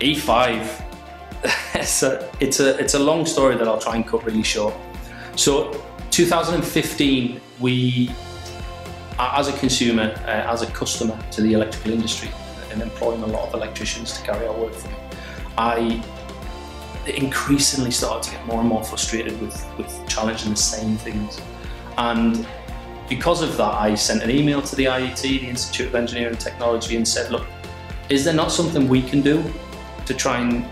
e5. It's a long story that I'll try and cut really short. So 2015, we, as a consumer, as a customer to the electrical industry and employing a lot of electricians to carry out work for me, I increasingly started to get more and more frustrated with challenging the same things. And because of that, I sent an email to the IET, the Institute of Engineering and Technology, and said, look, is there not something we can do to try and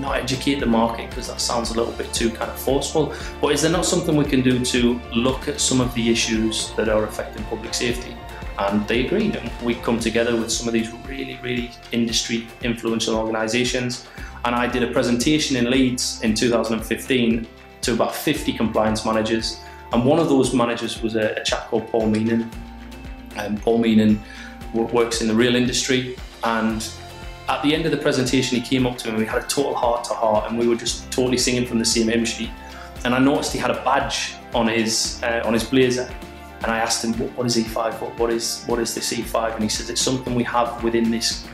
not educate the market, because that sounds a little bit too kind of forceful, but is there not something we can do to look at some of the issues that are affecting public safety? And they agreed, and we've come together with some of these really industry influential organisations, and I did a presentation in Leeds in 2015 to about 50 compliance managers, and one of those managers was a chap called Paul Meenan. Paul Meenan works in the rail industry, and at the end of the presentation, he came up to me and we had a total heart-to-heart, and we were just totally singing from the same hymn sheet. And I noticed he had a badge on his blazer, and I asked him, what is E5? What is this E5? And he says, it's something we have within this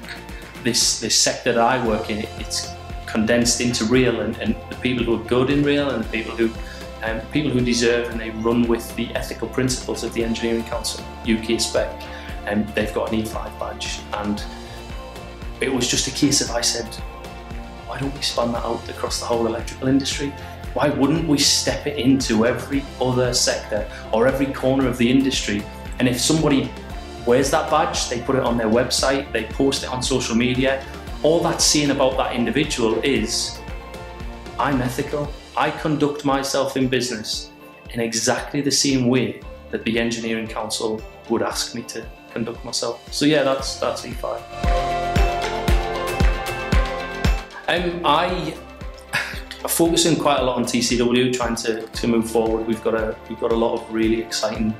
sector that I work in. It's condensed into rail, and the people who are good in rail and the people who deserve, and they run with the ethical principles of the Engineering Council, UK spec, and they've got an E5 badge. And it was just a case of, I said, why don't we span that out across the whole electrical industry? Why wouldn't we step it into every other sector or every corner of the industry? And if somebody wears that badge, they put it on their website, they post it on social media, all that's seen about that individual is, I'm ethical, I conduct myself in business in exactly the same way that the Engineering Council would ask me to conduct myself. So yeah, that's E5. I focus in quite a lot on TCW, trying to move forward. We've got a lot of really exciting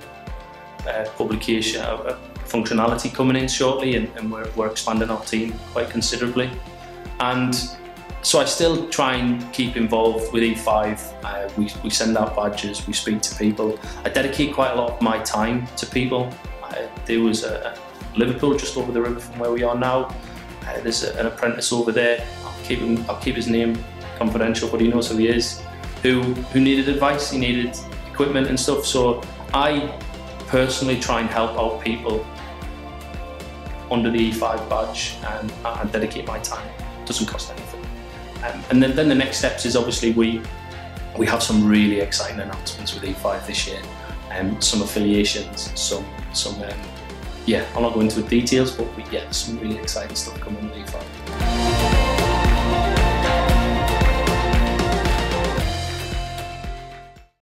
publication functionality coming in shortly, and we're expanding our team quite considerably. And so I still try and keep involved with E5. We send out badges, we speak to people. I dedicate quite a lot of my time to people. There was Liverpool just over the river from where we are now. There's an apprentice over there. I'll keep his name confidential, but he knows who he is, who needed advice, he needed equipment and stuff. So I personally try and help out people under the E5 badge, and I dedicate my time. It doesn't cost anything. And then the next steps is, obviously, we have some really exciting announcements with E5 this year. Some affiliations, yeah, I'm not going into details, but yeah, some really exciting stuff coming with E5.